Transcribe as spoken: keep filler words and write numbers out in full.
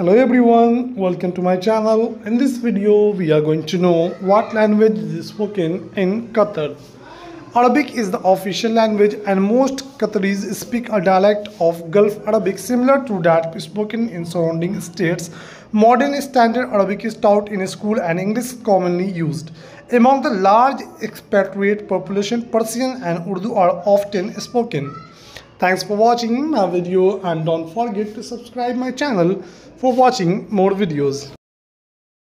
Hello everyone, welcome to my channel. In this video we are going to know what language is spoken in Qatar. Arabic is the official language and most Qataris speak a dialect of Gulf Arabic similar to that spoken in surrounding states. Modern standard Arabic is taught in school and English is commonly used. Among the large expatriate population, Persian and Urdu are often spoken. Thanks for watching my video and don't forget to subscribe my channel for watching more videos.